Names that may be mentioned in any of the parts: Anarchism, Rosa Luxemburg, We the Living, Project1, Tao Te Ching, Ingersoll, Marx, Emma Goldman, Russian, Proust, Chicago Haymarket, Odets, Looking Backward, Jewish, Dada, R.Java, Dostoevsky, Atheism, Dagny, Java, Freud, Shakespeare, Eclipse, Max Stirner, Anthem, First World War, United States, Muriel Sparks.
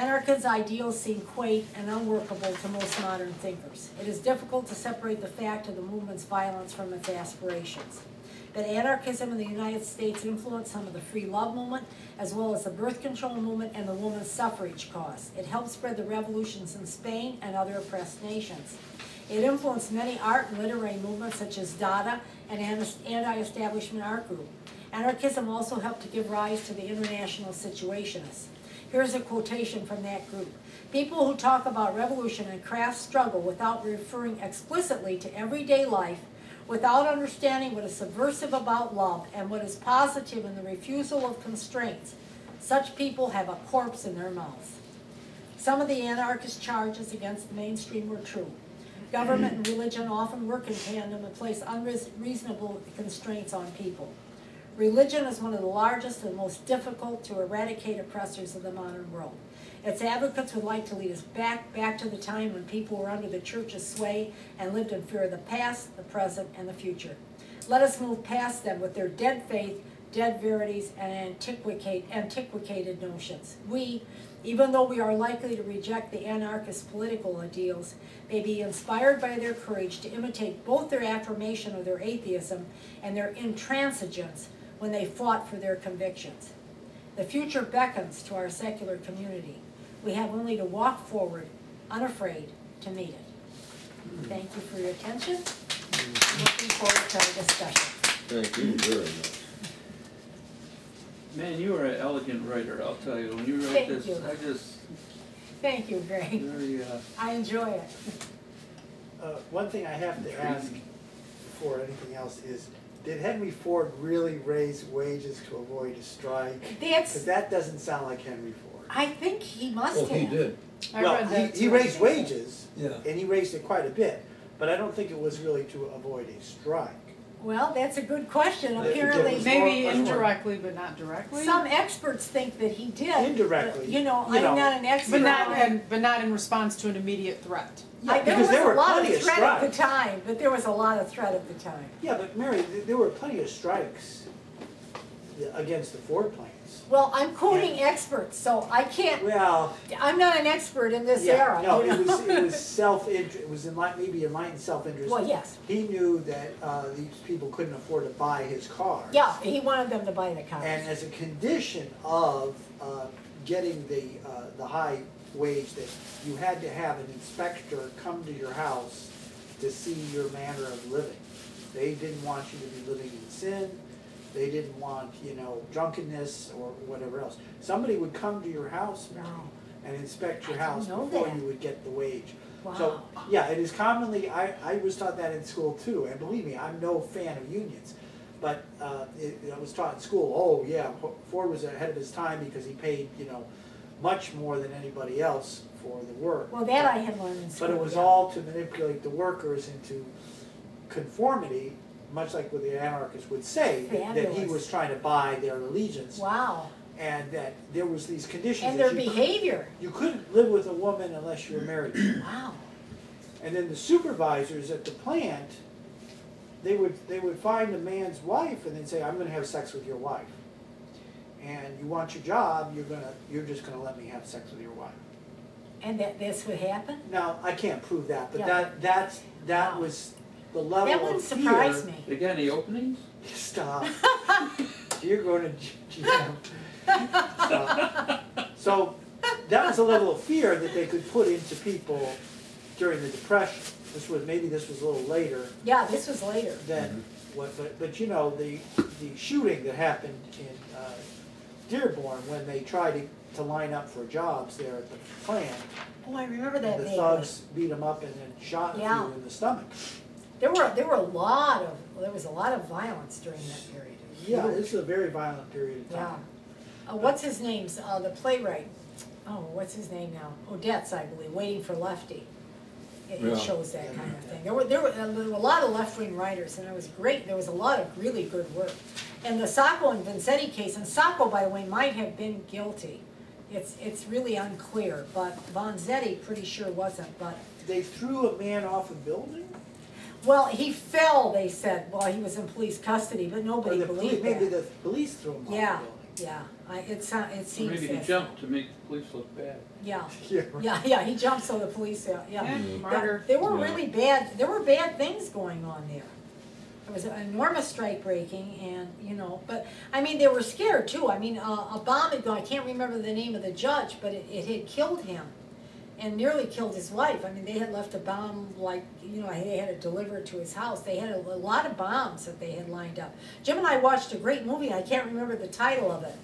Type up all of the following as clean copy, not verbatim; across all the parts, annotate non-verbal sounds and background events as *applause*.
Anarcha's ideals seem quaint and unworkable to most modern thinkers. It is difficult to separate the fact of the movement's violence from its aspirations. That anarchism in the United States influenced some of the free love movement, as well as the birth control movement and the woman's suffrage cause. It helped spread the revolutions in Spain and other oppressed nations. It influenced many art and literary movements such as Dada and anti-establishment art group. Anarchism also helped to give rise to the international Situationists. Here's a quotation from that group. "People who talk about revolution and craft struggle without referring explicitly to everyday life, without understanding what is subversive about love and what is positive in the refusal of constraints, such people have a corpse in their mouths." Some of the anarchist charges against the mainstream were true. Government and religion often work in tandem and place unreasonable constraints on people. Religion is one of the largest and most difficult to eradicate oppressors of the modern world. Its advocates would like to lead us back to the time when people were under the church's sway and lived in fear of the past, the present, and the future. Let us move past them with their dead faith, dead verities, and antiquated notions. We, even though we are likely to reject the anarchist political ideals, may be inspired by their courage to imitate both their affirmation of their atheism and their intransigence when they fought for their convictions. The future beckons to our secular community. We have only to walk forward, unafraid, to meet it. Thank you for your attention. Looking forward to our discussion. Thank you very much. Man, you are an elegant writer, I'll tell you. When you wrote this, I just... Thank you, Greg. Very, I enjoy it. One thing I have to ask before anything else is, did Henry Ford really raise wages to avoid a strike? Because that doesn't sound like Henry Ford. I think he must have. Well, he did. Well, he raised wages, and he raised it quite a bit, but I don't think it was really to avoid a strike. Well, that's a good question. Apparently, maybe indirectly, but not directly. Some experts think that he did. Indirectly, but, I'm not an expert. But not in response to an immediate threat. Yeah, there was a lot of threat at the time. Yeah, but Mary, there were plenty of strikes against the Ford plants. Well, I'm quoting experts, so I can't. Well, I'm not an expert in this era. No, it was self-interest. It was maybe enlightened self-interest. Well, yes. He knew that these people couldn't afford to buy his cars. Yeah, he wanted them to buy the cars. And as a condition of getting the high wage, that you had to have an inspector come to your house to see your manner of living. They didn't want you to be living in sin. They didn't want, drunkenness or whatever else. Somebody would come to your house and inspect your house before you would get the wage. Wow. So, yeah, it is commonly, I was taught that in school too, and believe me, I'm no fan of unions. But I was taught in school, Ford was ahead of his time because he paid, much more than anybody else for the work. Well, that I had learned in school. But it was all to manipulate the workers into conformity, much like what the anarchists would say, that he was trying to buy their allegiance. Wow. And that there was these conditions. And their behavior. You couldn't live with a woman unless you were married. Wow. And then the supervisors at the plant, they would find a man's wife and then say, "I'm going to have sex with your wife. And you want your job, you're just going to let me have sex with your wife." And that's what happened? Now, I can't prove that, but that was... the level that wouldn't surprise me. They got any openings? Stop. You're going to jail. So that was a level of fear that they could put into people during the Depression. Maybe this was a little later. Yeah, this was later. But the shooting that happened in Dearborn when they tried to line up for jobs there at the plant. Oh, I remember that. The thugs beat them up and then shot you in the stomach. There was a lot of violence during that period. Yeah, this is a very violent period of time. Yeah. What's his name's the playwright? Oh, what's his name now? Odets, I believe. Waiting for Lefty. It shows that kind of thing. There were a lot of left-wing writers, and it was great. There was a lot of really good work. And the Sacco and Vanzetti case, and Sacco, by the way, might have been guilty. It's really unclear, but Vanzetti pretty sure wasn't. But they threw a man off a building. Well, he fell, they said, while he was in police custody, but nobody believed that. Maybe the police threw him off the building. Yeah, it seems. Maybe he jumped to make the police look bad. Yeah, yeah, yeah, yeah. He jumped so the police, yeah. There were really bad. There were bad things going on there. There was an enormous strike breaking, and you know, but I mean, they were scared too. I mean, a bomb had gone. I can't remember the name of the judge, but it had killed him, and nearly killed his wife. I mean, they had left a bomb, like, you know, they had it delivered to his house. They had a lot of bombs that they had lined up. Jim and I watched a great movie. I can't remember the title of it.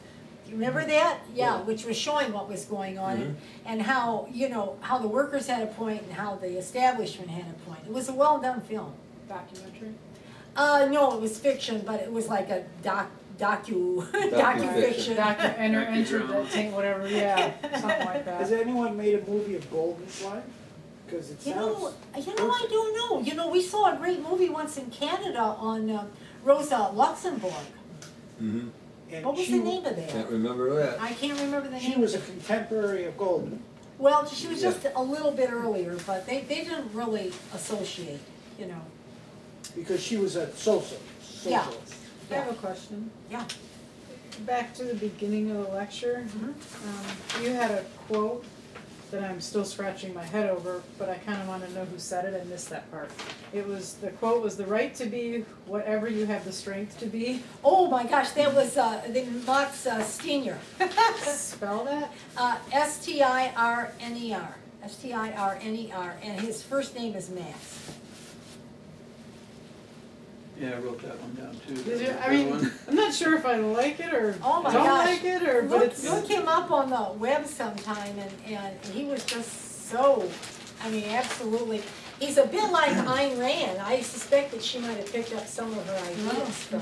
Do you remember that? Yeah, which was showing what was going on and how, you know, how the workers had a point and how the establishment had a point. It was a well-done film. Documentary? No, it was fiction, but it was like a docufiction. Docudrama, whatever, yeah, something like that. Has anyone made a movie of Goldman's life? Because it sounds, you know, I don't know. You know, we saw a great movie once in Canada on Rosa Luxemburg. Mm-hmm. And what was the name of that? I can't remember that. I can't remember the name. She was a contemporary of Goldman. Well, she was just a little bit earlier, but they didn't really associate, you know. Because she was a socialist. Yeah. I have a question. Yeah. Back to the beginning of the lecture, you had a quote that I'm still scratching my head over, but I kind of want to know who said it. I missed that part. It was, the quote was, "The right to be whatever you have the strength to be." Oh my gosh, that was Max Stirner. Spell that? S-T-I-R-N-E-R. S-T-I-R-N-E-R, and his first name is Max. Yeah, I wrote that one down too. Did you? I mean, I'm not sure if I like it or don't like it, but it's... Look him up on the web sometime, and he was just so, I mean, absolutely. He's a bit like Ayn Rand. I suspect that she might have picked up some of her ideas. Oh,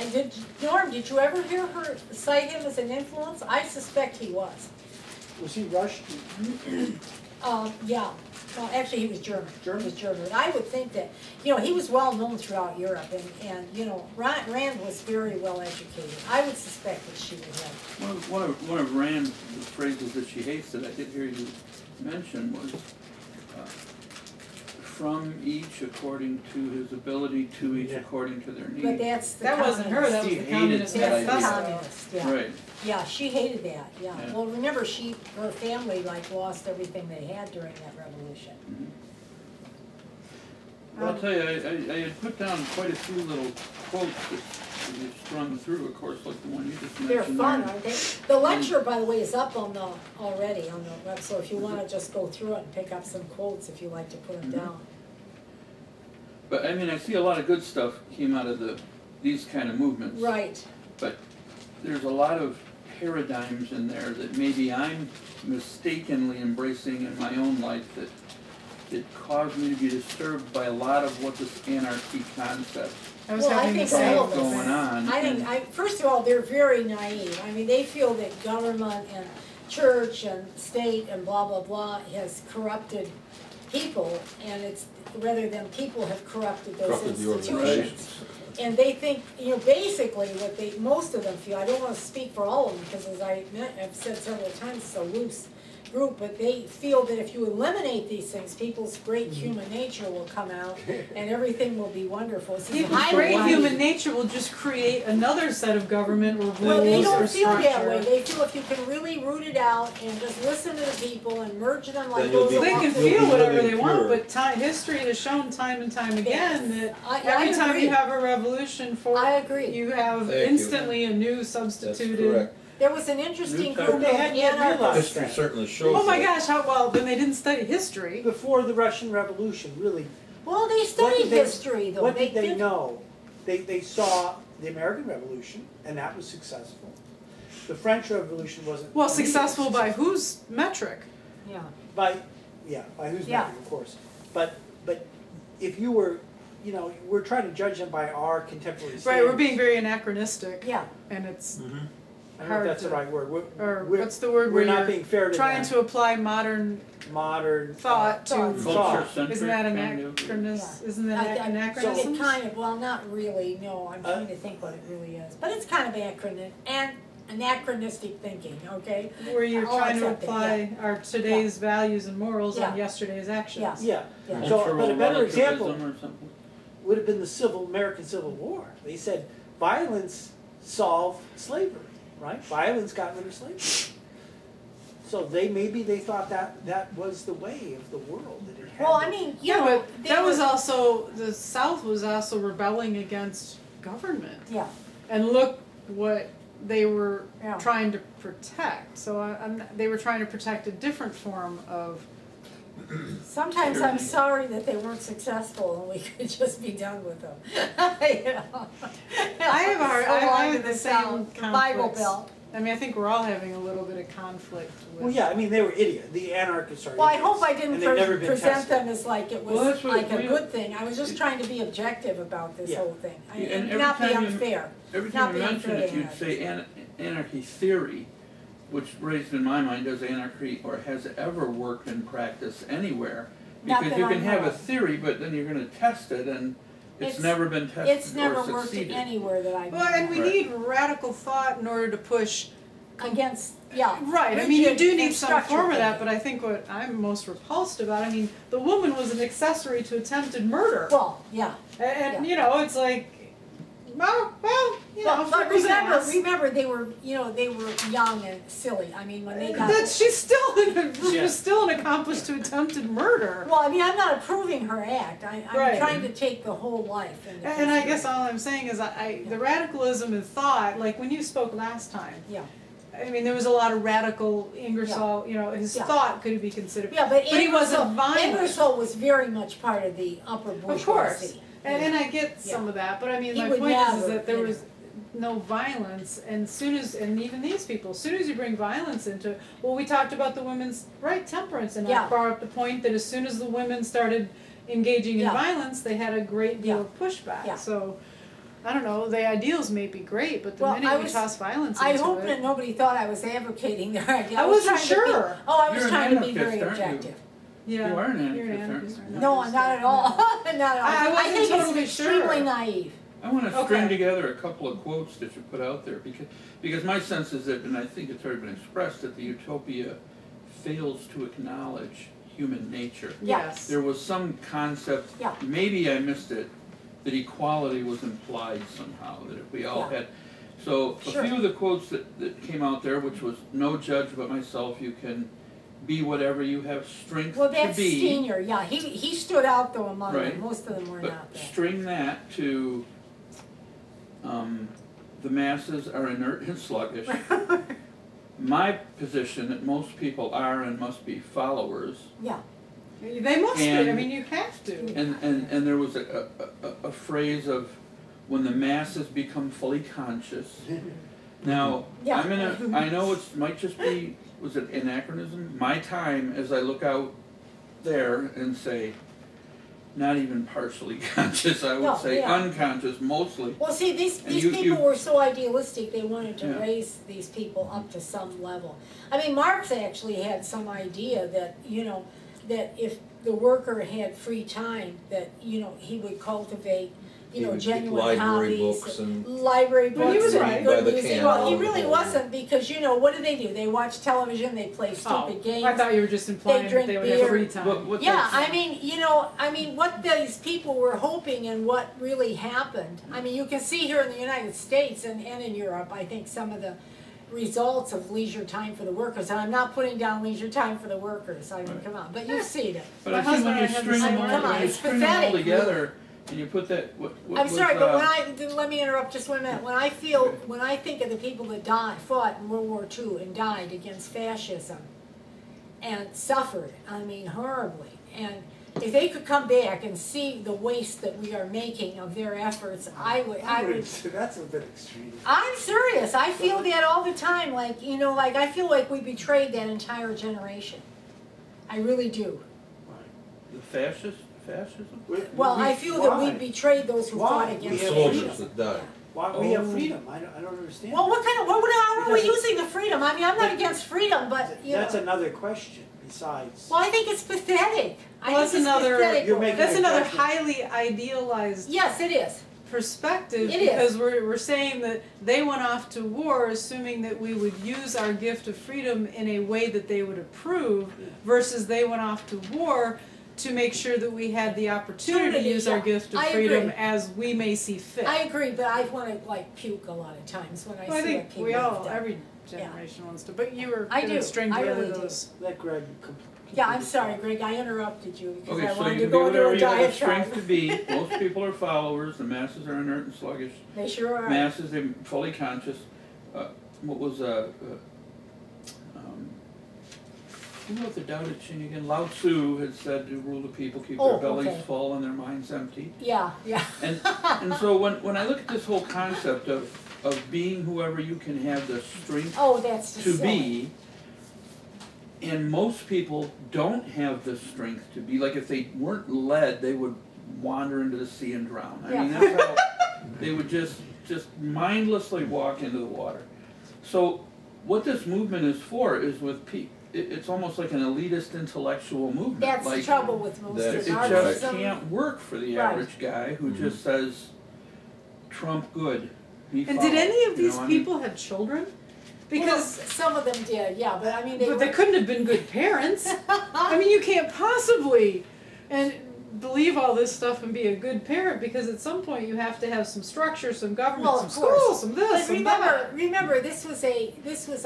interesting. Norm, did you ever hear her cite him as an influence? I suspect he was. Was he Russian? Yeah. Well, actually, he was German. He was German. And I would think that, you know, he was well known throughout Europe, and you know, Rand was very well educated. I would suspect that she was. One of Rand's phrases that she hates that I did hear you mention was, "From each according to his ability, to each according to their needs." But that wasn't her. That was the communist. Yeah. Right. Yeah, she hated that. Yeah. Well, remember, her family like lost everything they had during that revolution. Well, I'll tell you, I had put down quite a few little quotes that you strung through. Of course, like the one you just mentioned. They're fun, aren't they? The lecture, by the way, is up on the already on the web. So if you want to just go through it and pick up some quotes, if you like to put them down. But I mean, I see a lot of good stuff came out of these kind of movements. Right. But there's a lot of paradigms in there that maybe I'm mistakenly embracing in my own life that caused me to be disturbed by a lot of what this anarchy concept I think first of all, they're very naive. I mean, they feel that government and church and state and blah, blah, blah has corrupted people, and it's rather than people have corrupted those institutions. And they think, you know, basically what they, most of them feel, I don't want to speak for all of them because as I've said several times, it's a loose group, but they feel that if you eliminate these things, people's great human nature will come out and everything will be wonderful. People's great human nature will just create another set of government or rules or structure. Well, they don't feel that way. They feel if you can really root it out and just listen to the people and merge them like those. They can feel whatever they want, but history has shown time and time again that every time you have a revolution for it, you have instantly a new substituted. There was an interesting group they hadn't yet realized. History certainly shows. Oh my gosh! How well then they didn't study history before the Russian Revolution, really. Well, they studied history though. What did they know? They saw the American Revolution, and that was successful. The French Revolution wasn't. Well, successful by whose metric? Yeah. By whose metric, of course. But if you were, you know, we're trying to judge them by our contemporary standards. Right. We're being very anachronistic. Yeah. And it's. I don't know if that's the right word. What's the word? We're not being fair to trying to apply modern thought to thought. Isn't that anachronism? Yeah. Isn't that anachronism? Kind of. Well, not really. No, I'm trying to think what it really is, but it's kind of anachronistic thinking. Okay. Where you're trying to apply our today's values and morals on yesterday's actions. Yeah. So, but a better example would have been the American Civil War. They said violence solved slavery. right? Violence got rid of slavery. So they maybe thought that that was the way of the world that it had. Well, I mean, you know, but that was also the South was also rebelling against government. Yeah. And look what they were trying to protect. So they were trying to protect a different form of. Sometimes I'm sorry that they weren't successful and we could just be done with them. You know? I have a hard time with the same Bible Belt. I mean, I think we're all having a little bit of conflict. With I mean, they were idiots. The anarchists are idiots. I hope I didn't present them as like it was like a good thing. I was just trying to be objective about this whole thing. I mean, and not be unfair. Every time you mentioned it, you'd say anarchy theory, which raised in my mind, does anarchy or has ever worked in practice anywhere? Because you can have a theory, but then you're going to test it and... It's never been tested. It's never worked anywhere that I've. Well, and we need radical thought in order to push against. Yeah. Right. I mean, you do need some form of that, but I think what I'm most repulsed about. I mean, the woman was an accessory to attempted murder. Well, yeah. And you know, it's like, well, you know. But remember, they were, you know, they were young and silly. I mean, when they got. That she's still an accomplice to attempted murder. Well, I mean, I'm not approving her act. I'm trying to take the whole life. And I guess all I'm saying is the radicalism in thought, like when you spoke last time. Yeah. I mean, there was a lot of radical Ingersoll, you know, his thought could be considered. Yeah, but he wasn't violent. Ingersoll was very much part of the upper bourgeoisie. Of course. And I get some of that, but I mean, my point is that there was no violence, and even these people, as soon as you bring violence into, well, we talked about the women's temperance, and I brought up the point that as soon as the women started engaging in violence, they had a great deal of pushback. Yeah. So, I don't know, the ideals may be great, but the minute we toss violence into it. I hope that nobody thought I was advocating their ideas. I wasn't sure. I was trying to be very objective. Yeah. You are an anarchist. No, not at all. Not at all. I think it's extremely naive. I want to string together a couple of quotes that you put out there, because my sense is that, and I think it's already been expressed, that the utopia fails to acknowledge human nature. Yes. There was some concept, maybe I missed it, that equality was implied somehow, that if we all had... So a few of the quotes that came out there, which was, no judge but myself, you can... be whatever you have strength to be. Well, that's Senior. Yeah, he stood out though among them. Most of them were not there. String that to the masses are inert and sluggish. My position that most people are and must be followers. Yeah, they must be. I mean, you have to. And there was a phrase of when the masses become fully conscious. Now I know it might just be. Was it anachronism? My time, as I look out there and say, not even partially conscious, I would say unconscious mostly. Well, see, these people were so idealistic, they wanted to raise these people up to some level. I mean, Marx actually had some idea that, you know, that if the worker had free time, that, you know, he would cultivate... You know, genuine hobbies, library books, he was good music. Well, he really wasn't, because, you know, what do? They watch television, they play stupid games. I thought you were just implying that they would have free time. What I mean, you know, I mean, what these people were hoping and what really happened. I mean, you can see here in the United States and in Europe, I think, some of the results of leisure time for the workers. And I'm not putting down leisure time for the workers. I mean, come on. But you've seen it. But I think when you string them all together... And you put that. I'm sorry, but when let me interrupt just 1 minute. When I think of the people that fought in World War II and died against fascism, and suffered, I mean, horribly. And if they could come back and see the waste that we are making of their efforts, I would. That's a bit extreme. I'm serious. I feel that all the time. Like, you know, like I feel like we betrayed that entire generation. I really do. The fascists. Fascism? Well, I feel that we betrayed those who fought against the soldiers that died. Why? We have freedom. I don't understand. Well, how are we using the freedom? I mean, I'm not against freedom, but you know. That's another question. Besides. Well, I think it's pathetic. That's another highly idealized. Yes, it is. Perspective, because we're saying that they went off to war assuming that we would use our gift of freedom in a way that they would approve, versus they went off to war to make sure that we had the opportunity to use our gift of freedom as we may see fit. I agree, but I want to like puke a lot of times when I see I think we all, every generation wants to, but you were going to string together those. Let Greg complete. Yeah, I'm sorry, Greg, I interrupted you because I wanted to go into a diatribe. Okay, so you have strength to be. Most people are followers. The masses are inert and sluggish. They sure are. Masses, they're fully conscious. What was, you know what the Tao Te Ching again? Lao Tzu had said to rule the people, keep their bellies full and their minds empty. Yeah, yeah. And so when I look at this whole concept of being whoever you can have the strength to be, and most people don't have the strength to be, like if they weren't led, they would wander into the sea and drown. I mean, that's how they would just mindlessly walk into the water. So what this movement is for is with people. It's almost like an elitist intellectual movement. That's like, the trouble with most of it just can't work for the average guy who just says, Trump good. And did any of these people have children? Because some of them did, yeah, but I mean... But they couldn't have been good parents. I mean, you can't possibly believe all this stuff and be a good parent because at some point you have to have some structure, some government, some schools, some this, some that. Remember, this was a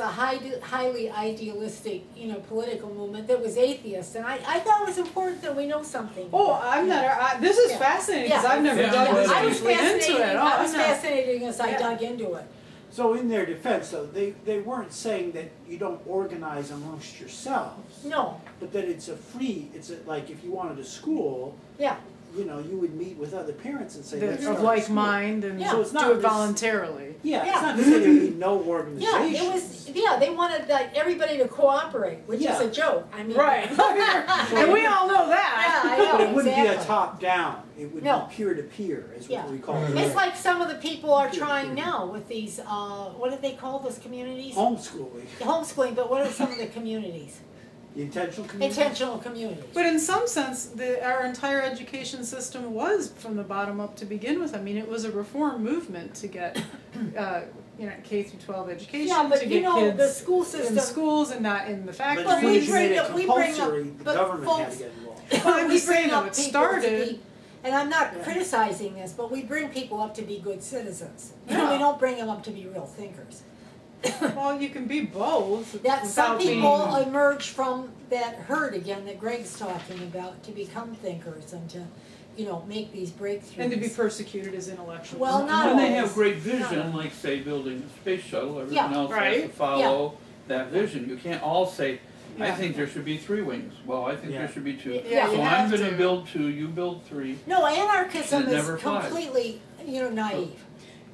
highly idealistic, you know, political movement that was atheist, and I thought it was important that we know something. Oh, I'm not. This is fascinating because I've never dug this deeply into it. I was fascinated as I dug into it. So in their defense, though, they weren't saying that you don't organize amongst yourselves. No. But that it's a free, like if you wanted a school, you know, you would meet with other parents and say, let's start a like mind and so it's not do it voluntarily. Yeah, it's not to say there would be no organization. Yeah, it was, they wanted like, everybody to cooperate, which is a joke. I mean, and we all know that. Yeah, I know, but it wouldn't be a top-down. It would be peer-to-peer, is what we call it. It's like some of the people are trying now with these, what do they call those communities? Homeschooling. Homeschooling, but what are some of the communities? Intentional communities. Intentional communities. But in some sense, our entire education system was from the bottom up to begin with. I mean, it was a reform movement to get, you know, K through 12 education. Yeah, but to you know, the school system in schools and not in the factories. But we bring up the government had to get involved. Well, I'm just saying how it started. And I'm not criticizing this, but we bring people up to be good citizens. You know, we don't bring them up to be real thinkers. Well, you can be both. Some people emerge from that herd again that Greg's talking about to become thinkers and to, you know, make these breakthroughs. And to be persecuted as intellectuals. Well, not always. They have great vision, like, say, building a space shuttle, everyone else has to follow that vision. You can't all say, I think there should be 3 wings. Well, I think there should be 2. Yeah, so I'm going to build 2, you build 3. No, anarchism is completely, you know, naive.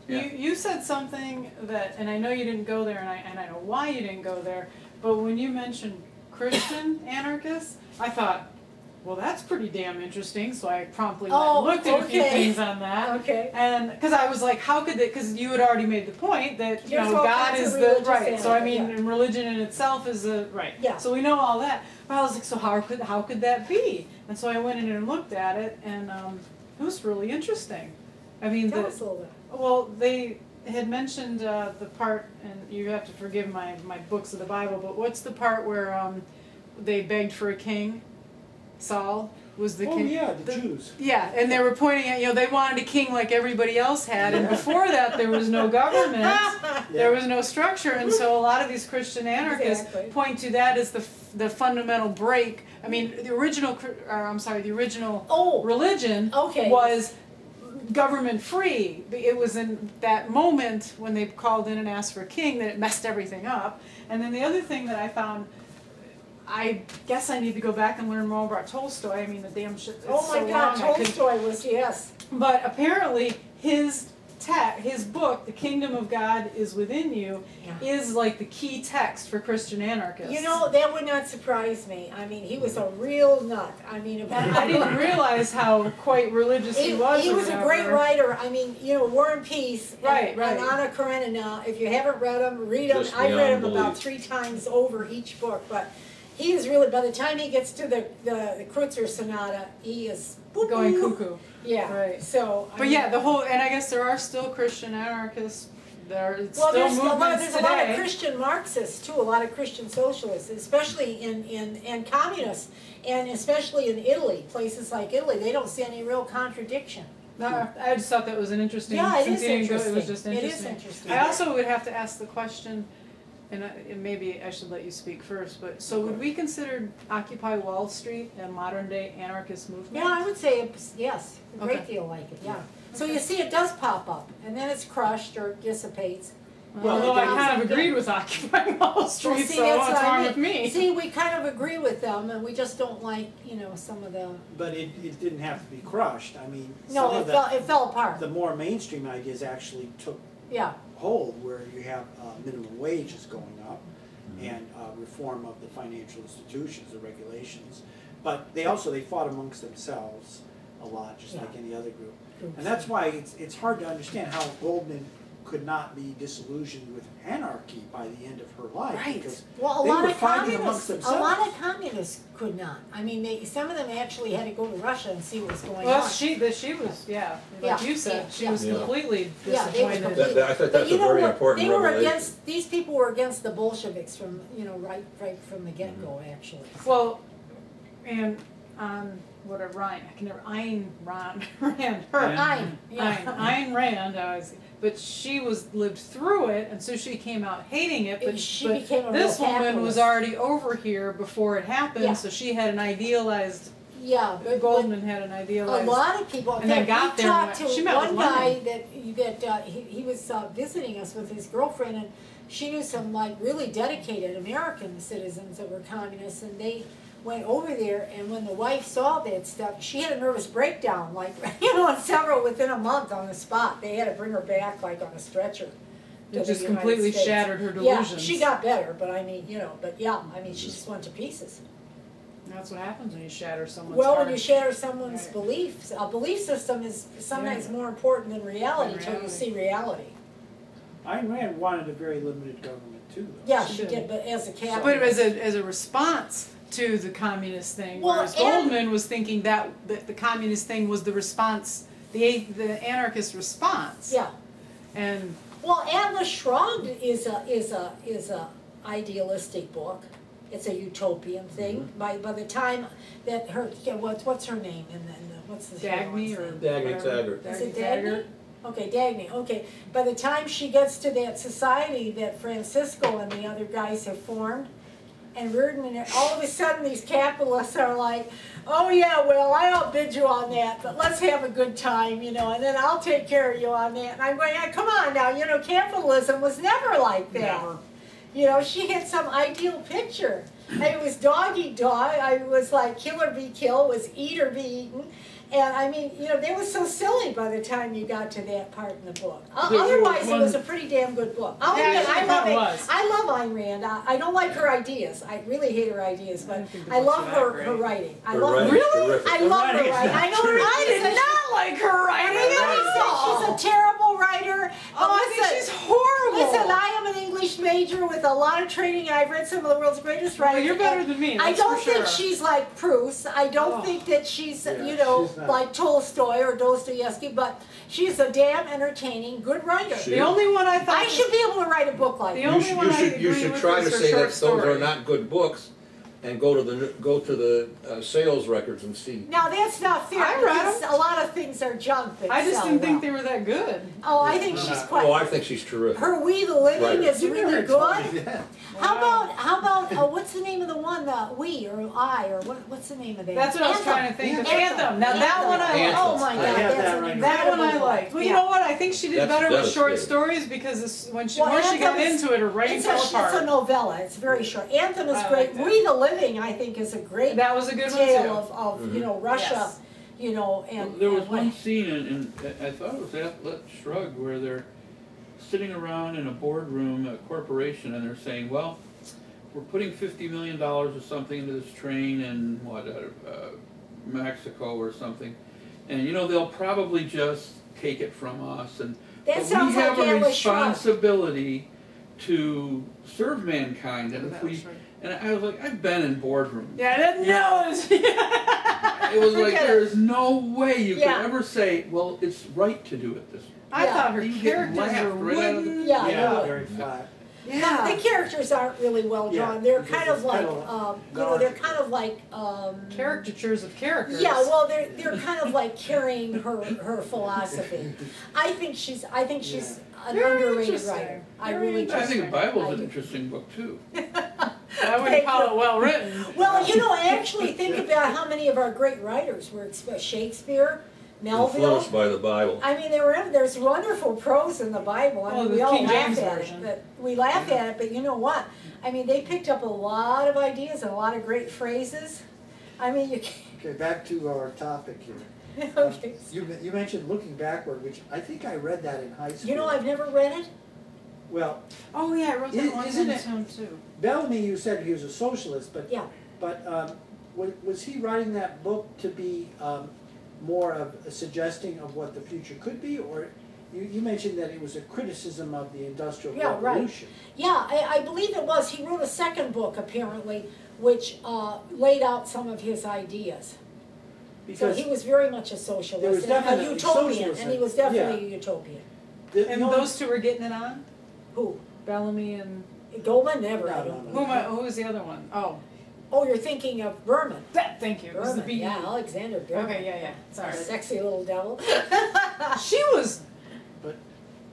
Yeah. You said something that, and I know you didn't go there, and I know why you didn't go there, but when you mentioned Christian anarchists, I thought, well, that's pretty damn interesting, so I promptly looked at a few things on that. Okay. And because I was like, how could that, because you had already made the point that, you know, God is the, so I mean, religion in itself is the, so we know all that. But I was like, so how could that be? And so I went in and looked at it, and it was really interesting. I mean, tell us a little bit. Well, they had mentioned the part, and you have to forgive my books of the Bible, but what's the part where they begged for a king? Saul was the king. Oh, yeah, the Jews. Yeah, and they were pointing at, you know, they wanted a king like everybody else had, and before that there was no government, there was no structure, and so a lot of these Christian anarchists point to that as the fundamental break. I mean, the original, the original religion was... government free. It was in that moment when they called in and asked for a king that it messed everything up. And then the other thing that I found, I guess I need to go back and learn more about Tolstoy. I mean, the damn shit. Oh my God, Tolstoy was But apparently, his book, The Kingdom of God Is Within You, is like the key text for Christian anarchists. You know, that would not surprise me. I mean, he was a real nut. I mean, I didn't realize how quite religious he was. He was a great writer. I mean, you know, War and Peace, and Anna Karenina. If you haven't read them, read them. I read them about 3 times over each book, but he is really, by the time he gets to the Kreutzer Sonata, he is going cuckoo. Yeah. Right. So. But I mean, the whole, and I guess there are still Christian anarchists There's still movements today. A lot of Christian Marxists, too, a lot of Christian socialists, especially and communists, and especially in Italy, places like Italy. They don't see any real contradiction. No, I just thought that was an interesting... Yeah, it is interesting. It was just interesting. It is interesting. I also would have to ask the question, and maybe I should let you speak first, but so would we consider Occupy Wall Street a modern-day anarchist movement? Yeah, I would say yes, a great deal like it, yeah. So you see, it does pop up, and then it's crushed or dissipates. Although I kind of agreed with Occupy Wall Street, well, see, so what's wrong with me? See, we kind of agree with them, and we just don't like, you know, some of the... But it didn't have to be crushed. I mean, no, it fell apart. The more mainstream ideas actually took hold, where you have minimum wages going up, and reform of the financial institutions, the regulations. But they fought amongst themselves a lot, just like any other group. And that's why it's hard to understand how Goldman could not be disillusioned with anarchy by the end of her life. Right. Because a lot of communists could not. I mean, some of them actually had to go to Russia and see what was going on. Well, she was completely disappointed. I thought that's a very important revelation. These people were against the Bolsheviks from, you know, right from the get-go, actually. Well, and whatever, Ayn Rand, but she lived through it, and so she came out hating it, but this woman was already over here before it happened, so she had an idealized, Goldman had an idealized. A lot of people, and they got there, one guy that he was visiting us with his girlfriend, and she knew some like really dedicated American citizens that were communists, and they went over there, and when the wife saw that stuff, she had a nervous breakdown, like, you know, several within a month on the spot. They had to bring her back, like, on a stretcher. It just completely shattered her delusions. Yeah, she got better, but I mean, you know, but yeah, I mean, she just went to pieces. That's what happens when you shatter someone's heart. When you shatter someone's beliefs, a belief system is sometimes more important than reality until you see reality. Ayn Rand wanted a very limited government, too, though. Yeah, she did, but as a capitalist. But as a response to the communist thing, whereas Goldman was thinking that the communist thing was the response, the anarchist response. Yeah. And Atlas Shrugged is a idealistic book. It's a utopian thing. By the time that her what's her name Dagny? Okay, Dagny. Okay. By the time she gets to that society that Francisco and the other guys have formed. And Rudin, and all of a sudden these capitalists are like, oh yeah, well, I outbid you on that, but let's have a good time, you know, and then I'll take care of you on that. And I'm going, yeah, come on now, you know, capitalism was never like that. Never. You know, she had some ideal picture. And it was dog eat dog. I was like, kill or be killed, was eat or be eaten. And I mean, you know, they were so silly by the time you got to that part in the book. Otherwise, it was a pretty damn good book. I love Ayn Rand. I don't like her ideas. I really hate her ideas, but I love her writing. I love her writing. I know her ideas. I did not like her writing at all. She's a terrible writer. Oh, I think she's horrible. Listen, I am an English major with a lot of training, and I've read some of the world's greatest writers. Well, you're better than me. I don't think she's like Proust. I don't think that she's, you know, like Tolstoy or Dostoevsky, but she's a damn entertaining, good writer. The only one I thought... I should be able to write a book like that. You should try to say that those are not good books and go to the sales records and see. Now, that's not fair. A lot of things are junk. I just didn't think they were that good. Oh, I think she's quite... Oh, I think she's terrific. Her We the Living is really good. How about what's the name of the one, the We or I, or what's the name of that? That's what I was trying to think of. Anthem. Now, that one I like. Oh, my God. That one I liked. Well, you know what? I think she did better with short stories because when she got into it, her writing fell apart. It's a novella. It's very short. Anthem is great. We the Living, I think, is a great tale of you know, Russia, you know, and well, there was one scene in I thought it was Atlas Shrugged where they're sitting around in a boardroom, a corporation, and they're saying, well, we're putting $50 million or something into this train in Mexico or something, and you know they'll probably just take it from us, and we have a responsibility to serve mankind, and if we... And I was like, I've been in boardrooms. Yeah, I didn't know it was like, there's no way you could ever say, well, it's right to do it this way. I thought her characters were wooden. Yeah, very flat. Yeah. The characters aren't really well drawn. They're kind of like, you know, they're kind of like caricatures of characters. Yeah, well, they're kind of like carrying her philosophy. I think she's an underrated writer. I really think the Bible's an interesting book too. I wouldn't call it well written. Well, you know, actually think about how many of our great writers were Shakespeare. Melville. Influenced by the Bible. I mean, there's wonderful prose in the Bible. I mean, we all laugh at it, but you know what? I mean, they picked up a lot of ideas and a lot of great phrases. I mean, you can't. Okay, back to our topic here. Okay. You mentioned Looking Backward, which I think I read that in high school. You know, I've never read it. Well. Oh yeah, I wrote that one too. Bellamy, you said he was a socialist, but was he writing that book to be? More of a suggesting of what the future could be, or you mentioned that it was a criticism of the Industrial Revolution. Right. Yeah, I believe it was. He wrote a second book, apparently, which laid out some of his ideas. Because so he was very much a socialist, a utopian, and he was definitely a utopian. And those two were getting it on? Who? Bellamy and... Goldman? Never. Who was the other one? Oh. Oh, you're thinking of Berman. Thank you. Berman, it was the B. Yeah, Alexander Berkman. Okay, sorry. Sexy little devil. She was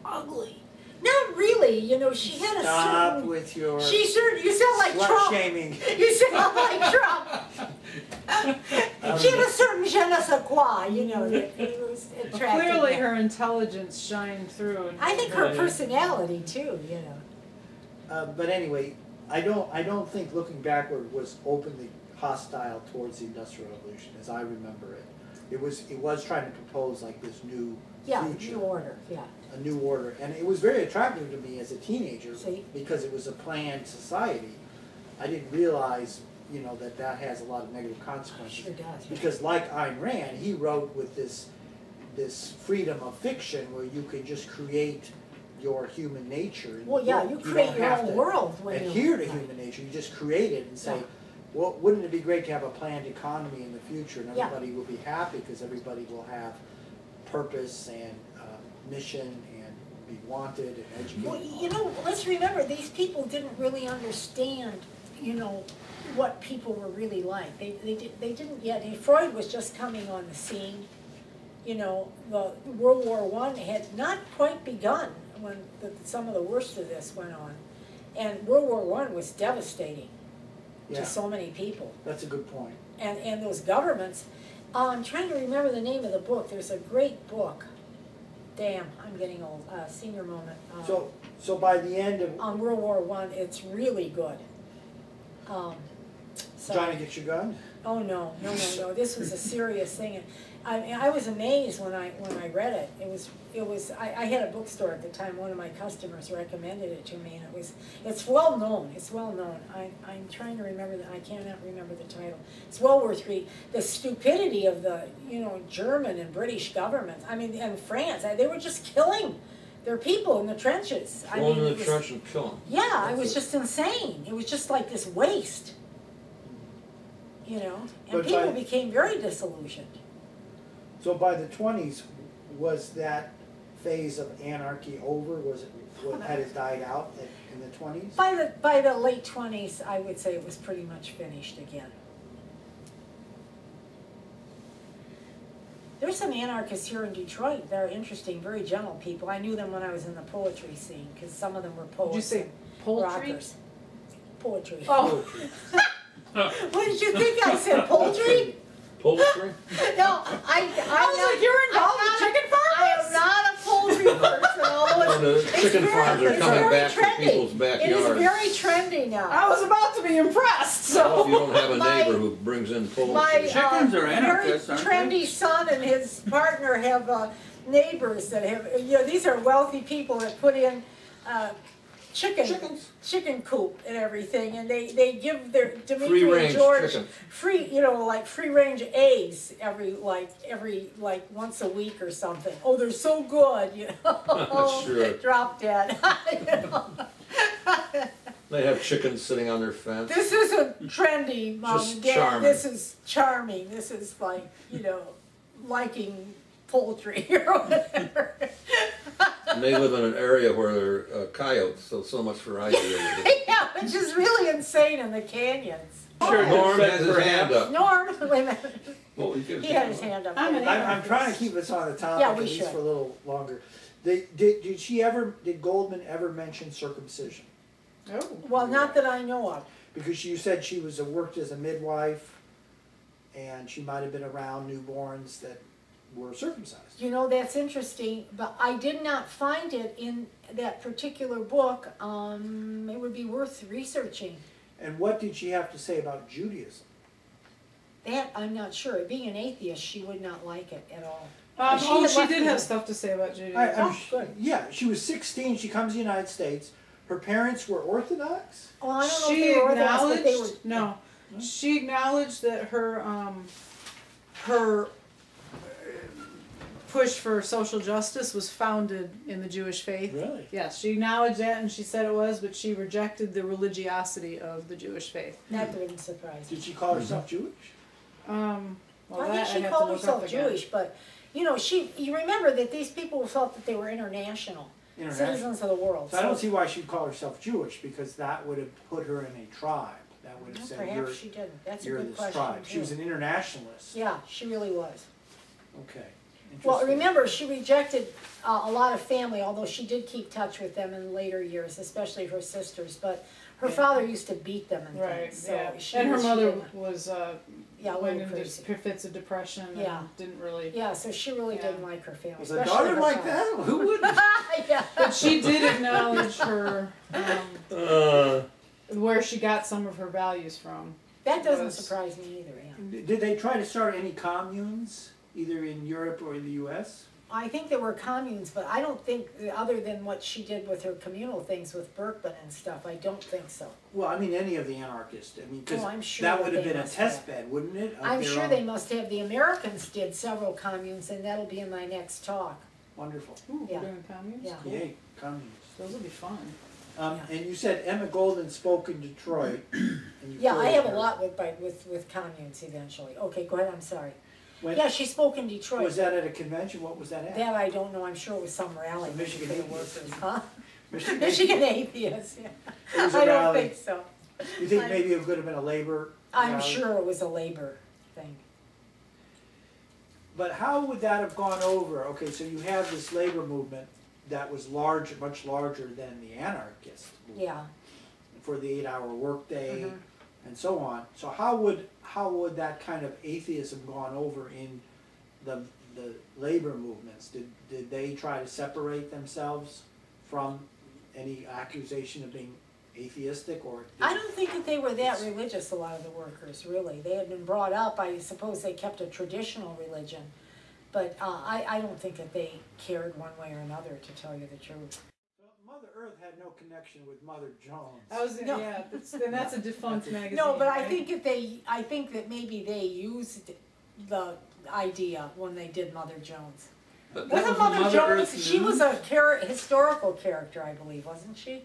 ugly. Not really, you know, she had a certain... Stop with your... You sound like Trump. Shaming. You sound like Trump. She had a certain je ne sais quoi, you know, that was attractive. Clearly her intelligence shined through. I think her personality, too, you know. But anyway... I don't think Looking Backward was openly hostile towards the Industrial Revolution, as I remember it. It was trying to propose like this new future, a new order, and it was very attractive to me as a teenager because it was a planned society. I didn't realize, you know, that has a lot of negative consequences. It sure does. Because like Ayn Rand, he wrote with this freedom of fiction where you could just create your human nature. Well, yeah, you create your own world. Adhere to human nature. You just create it and say, well, wouldn't it be great to have a planned economy in the future and everybody will be happy because everybody will have purpose and mission and be wanted and educated. Well, you know, let's remember, these people didn't really understand, you know, what people were really like. They didn't yet. Freud was just coming on the scene. You know, the World War I had not quite begun when some of the worst of this went on, and World War I was devastating to so many people. That's a good point. And those governments, I'm trying to remember the name of the book. There's a great book. Damn, I'm getting old. Senior moment. So by the end of World War I, it's really good. Trying to get your gun? Oh no! This was a serious thing. I was amazed when I read it. I had a bookstore at the time. One of my customers recommended it to me, and it's well known. It's well known. I'm trying to remember that. I cannot remember the title. It's well worth reading. The stupidity of the German and British governments. I mean, and France. They were just killing their people in the trenches. Going to the trenches and killing. Yeah, that's just insane. It was just like this waste. You know, and people became very disillusioned. So by the 1920s, was that phase of anarchy over? Had it died out in the 1920s? By the late 1920s, I would say it was pretty much finished again. There's some anarchists here in Detroit. They're interesting, very gentle people. I knew them when I was in the poetry scene because some of them were poets. Did you say poetry? Rockers. Poetry. Oh. Poetry. What did you think I said? Poultry? Poultry? No, I was like, you're involved with chicken farmers? I am not a poultry person. The chicken farms are coming back to people's backyards. It is very trendy now. I was about to be impressed. So you don't have a neighbor who brings in poultry. My chickens are anarchists, aren't they? Trendy son and his partner have neighbors that have, these are wealthy people that put in chicken coop and everything, and they give their Dimitri and George free range eggs every once a week or something. Oh, they're so good, you know. Sure. Drop dead. You know? *laughs* They have chickens sitting on their fence. This isn't trendy, Mom and Dad. Charming. This is charming. This is like, liking poultry or whatever. And they live in an area where there are coyotes, so much variety. Yeah, which is really insane in the canyons. Sure, Norm has his hand up. Norm, wait a minute. Well, he had his hand up. I'm trying to keep us on the topic at least for a little longer. Did Goldman ever mention circumcision? Oh. Well, not that I know of. Because you said she was worked as a midwife, and she might have been around newborns that were circumcised. You know, that's interesting, but I did not find it in that particular book. It would be worth researching. And what did she have to say about Judaism? That I'm not sure. Being an atheist, she would not like it at all. She did have stuff to say about Judaism. She was 16. She comes to the United States. Her parents were Orthodox? Well, I don't know if they were Orthodox, but they were... No. She acknowledged that her her push for social justice was founded in the Jewish faith. Really? Yes, she acknowledged that, and she said it was, but she rejected the religiosity of the Jewish faith. That wouldn't surprise me. Did she call herself Jewish? I think she called herself Jewish, but, you know, you remember that these people felt that they were international citizens of the world. So I don't see why she'd call herself Jewish, because that would have put her in a tribe. That would have said, perhaps she didn't. That's a good question. Tribe. She was an internationalist. Yeah, she really was. Okay. Well, remember, she rejected a lot of family, although she did keep touch with them in later years, especially her sisters. But her father used to beat them and things. So her mother was went into fits of depression and didn't really... Yeah, so she really didn't like her family. Was a daughter like that? Who wouldn't? But she did acknowledge her... where she got some of her values from. That doesn't surprise me either, Anne. Did they try to start any communes? Either in Europe or in the U.S.? I think there were communes, but I don't think, other than what she did with her communal things with Berkman and stuff, I don't think so. Well, I mean, any of the anarchists. I mean, because that would have been a test bed, wouldn't it? I'm sure they must have. The Americans did several communes, and that'll be in my next talk. Wonderful. Ooh, we're doing communes? Yeah. Cool. Yay, communes. Those will be fun. And you said Emma Goldman spoke in Detroit. I have a lot with communes eventually. Okay, go ahead, I'm sorry. She spoke in Detroit. Was that at a convention? What was that at? That I don't know. I'm sure it was some rally. So Michigan atheists. Huh? Michigan atheists, yeah. I don't think so. You think maybe it could have been a labor rally? I'm sure it was a labor thing. But how would that have gone over? Okay, so you have this labor movement that was large, much larger than the anarchist movement. Yeah. For the 8-hour workday. Mm-hmm. And so on. So how would that kind of atheism gone over in the labor movements? Did they try to separate themselves from any accusation of being atheistic? Or I don't think that they were that religious, a lot of the workers, really. They had been brought up, I suppose they kept a traditional religion, but I don't think that they cared one way or another, to tell you the truth. Mother Earth had no connection with Mother Jones. That's a defunct magazine. No, but right? I think that maybe they used the idea when they did Mother Jones. But wasn't Mother Jones? She was a historical character, I believe, wasn't she?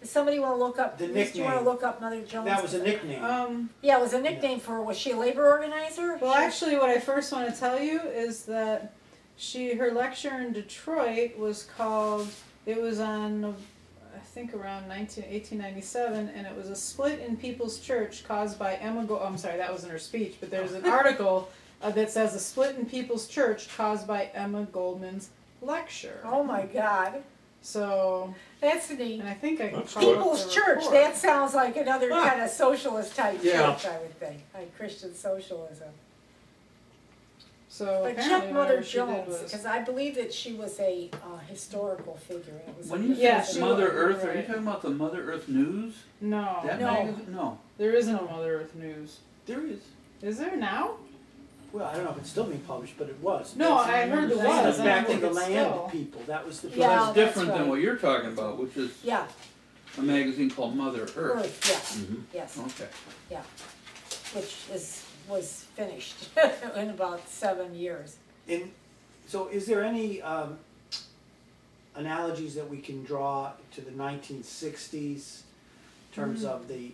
Does somebody want to look up? Do you want to look up Mother Jones? That was a nickname. It was a nickname for. Was she a labor organizer? Well, actually, what I first want to tell you is that her lecture in Detroit was called. It was on, I think, around 1897, and it was a split in People's Church caused by Emma Goldman. I'm sorry, that wasn't her speech, but there's an article that says a split in People's Church caused by Emma Goldman's lecture. Oh my God. So that's neat. And I think I can call People's Church. Report. That sounds like another kind of socialist type church, I would think, like Christian socialism. So but check Mother Jones, because I believe that she was a historical figure. Mother Earth, are you talking about the Mother Earth News? No. No. There is no Mother Earth News. There is. Is there now? Well, I don't know if it's still being published, but it was. No, I heard it was. Back to the land people. That was the place. That's different than what you're talking about, which is a magazine called Mother Earth. Yes. Okay. Yeah. Which was finished in about 7 years. And so is there any analogies that we can draw to the 1960s in terms of the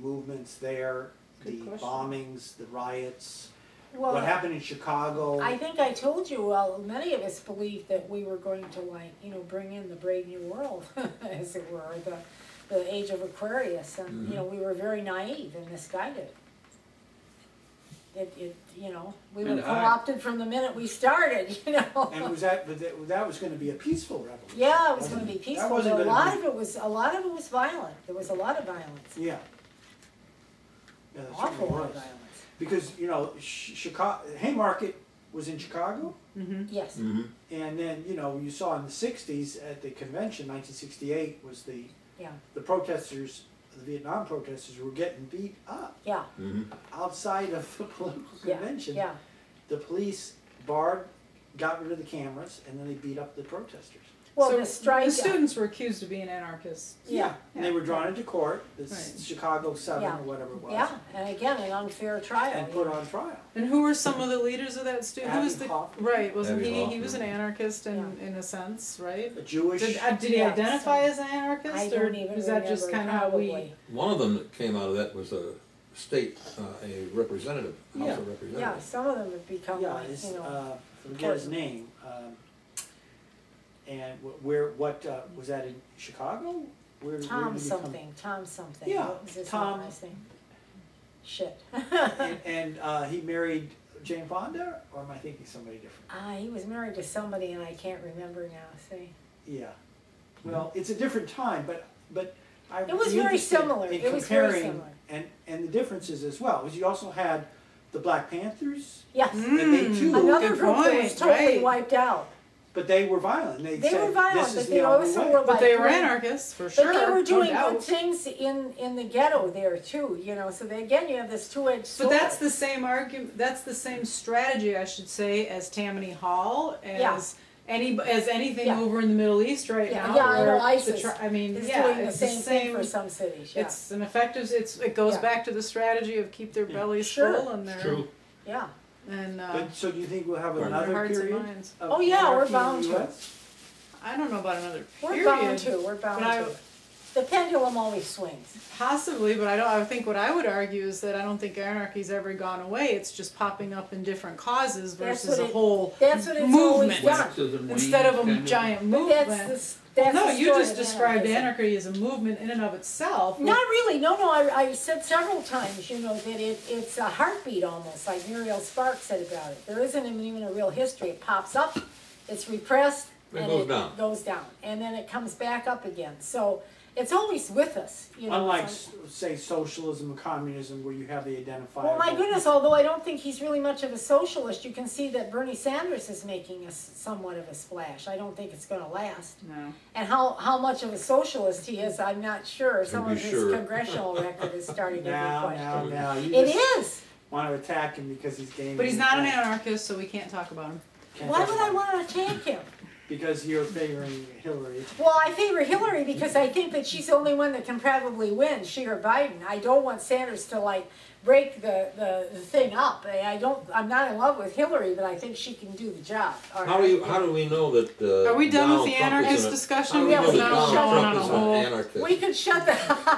movements there, bombings, the riots, Well, what happened in Chicago? I think I told you, well, many of us believed that we were going to, like, you know, bring in the Brave New World, as it were, the Age of Aquarius. And, you know, we were very naive and misguided. You know, we were co-opted from the minute we started, you know. And that was going to be a peaceful revolution. Yeah, it was going to be peaceful. But a lot of it was violent. There was a lot of violence. Yeah. Awful lot of violence. Because, you know, Chicago, Haymarket was in Chicago? Mm-hmm. Yes. Mm-hmm. And then, you know, you saw in the 60s at the convention, 1968, was the protesters, the Vietnam protesters, were getting beat up. Yeah. Mm-hmm. Outside of the political convention. Yeah. The police got rid of the cameras, and then they beat up the protesters. Well, so the strike. The students were accused of being anarchists. Yeah. And they were drawn into court, the Chicago 7 or whatever it was. Yeah, and again, an unfair trial. And put on trial. And who were some of the leaders of that student? Who was the Hoffman. Right, wasn't he? He was an anarchist in a sense, right? A Jewish. Did he identify as an anarchist? I don't even remember. Is that just kind of how we... One of them that came out of that was a state, a representative, House of Representatives. Yeah, some of them have become like, you know... forget his name. And what was that in Chicago? Where something. Tom something. Yeah. What was his Tom. Name? Shit. and he married Jane Fonda, or am I thinking somebody different? He was married to somebody, and I can't remember now. See. Yeah. Well, it's a different time, but I. It was very similar. It was very similar. And the differences as well, because you also had the Black Panthers. Yes. And they too. Another group that was totally wiped out. But they were violent. They said, were violent, this is but they also were like... But they were anarchists, for sure. But they were doing good things in the ghetto there, too, you know. So, again, you have this two-edged sword. But that's the same argument, that's the same strategy, I should say, as Tammany Hall, as anything over in the Middle East right now. Yeah, I know, ISIS is doing the same thing for some cities. Yeah. It's an effective... It goes back to the strategy of keep their bellies full and their... True. Yeah. And, so do you think we'll have another period? Oh yeah, we're bound to. I don't know about another period. We're bound to. The pendulum always swings. Possibly, but I don't. I think what I would argue is that I don't think anarchy's ever gone away. It's just popping up in different causes versus a whole movement. Instead of a giant movement. No, you just described anarchy as a movement in and of itself. Not really. No. I said several times, you know, that it's a heartbeat almost, like Muriel Sparks said about it. There isn't even a real history. It pops up, it's repressed, and it goes down. And then it comes back up again. So it's always with us. You know, unlike, say, socialism or communism, where you have the identifier. Well, my goodness, although I don't think he's really much of a socialist, you can see that Bernie Sanders is making somewhat of a splash. I don't think it's going to last. No. And how much of a socialist he is, I'm not sure. Some of his congressional record is starting to be questioned. It is. Want to attack him because he's gay. But he's not an anarchist, so we can't talk about him. Why would I want to attack him? Because you're favoring Hillary. Well, I favor Hillary because I think that she's the only one that can probably win, she or Biden. I don't want Sanders to, like, break the thing up. I'm not in love with Hillary, but I think she can do the job. Right. How do we know that Are we done with the anarchist discussion? We have anarchist. We could shut the...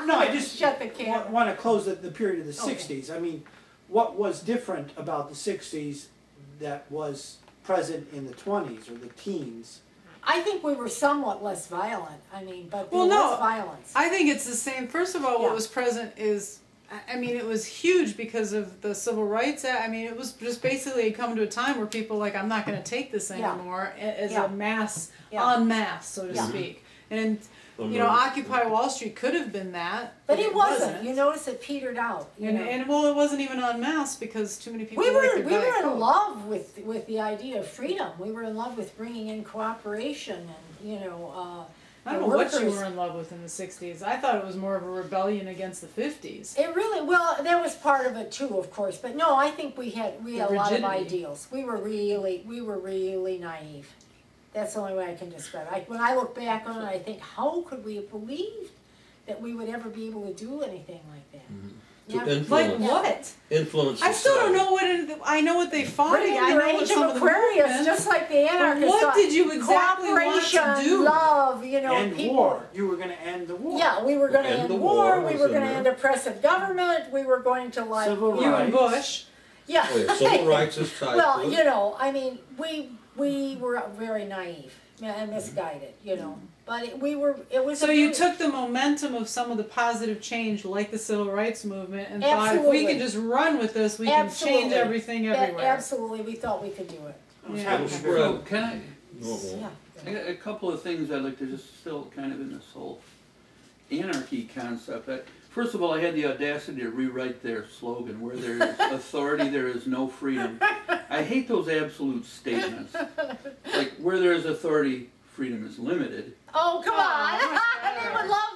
No, I just shut the camera. I want to close the period of the 60s. I mean, what was different about the 60s that was... present in the 20s or the teens? I think we were somewhat less violent. I mean, but less violence. I think it's the same. First of all, what was present is, I mean, it was huge because of the Civil Rights Act. I mean, it was just basically come to a time where people were like, I'm not going to take this anymore, as a mass, en masse, so to speak. And, you know, Occupy Wall Street could have been that. But it wasn't. You notice it petered out. And it wasn't even en masse because too many people... We were in love with the idea of freedom. We were in love with bringing in cooperation and, you know... I don't know what you were in love with in the 60s. I thought it was more of a rebellion against the 50s. It really... Well, that was part of it too, of course. But no, I think we had a lot of ideals. We were really naive. That's the only way I can describe it. When I look back on it, I think, how could we have believed that we would ever be able to do anything like that? Mm-hmm. Influence. I still don't know I know what they fought against. I know some of Aquarius, just like the anarchists. What did you exactly want to do? Love, you know, end war. You were going to end the war. Yeah, we were going to end the war. We were going to end oppressive government. We were going to, like, you and Bush. Yeah. Oh, yeah. Civil rights is tied. Well, you know, I mean, we were very naive and misguided, you know. But it was. So you took the momentum of some of the positive change, like the civil rights movement, and absolutely. Thought if we can just run with this, we absolutely. Can change everything everywhere. Absolutely, we thought we could do it. Yeah. So can I? Yeah. I got a couple of things I'd like to just still kind of in this whole anarchy concept. First of all, I had the audacity to rewrite their slogan, where there is authority, there is no freedom. I hate those absolute statements. Like, where there is authority, freedom is limited. Oh, come on. They would love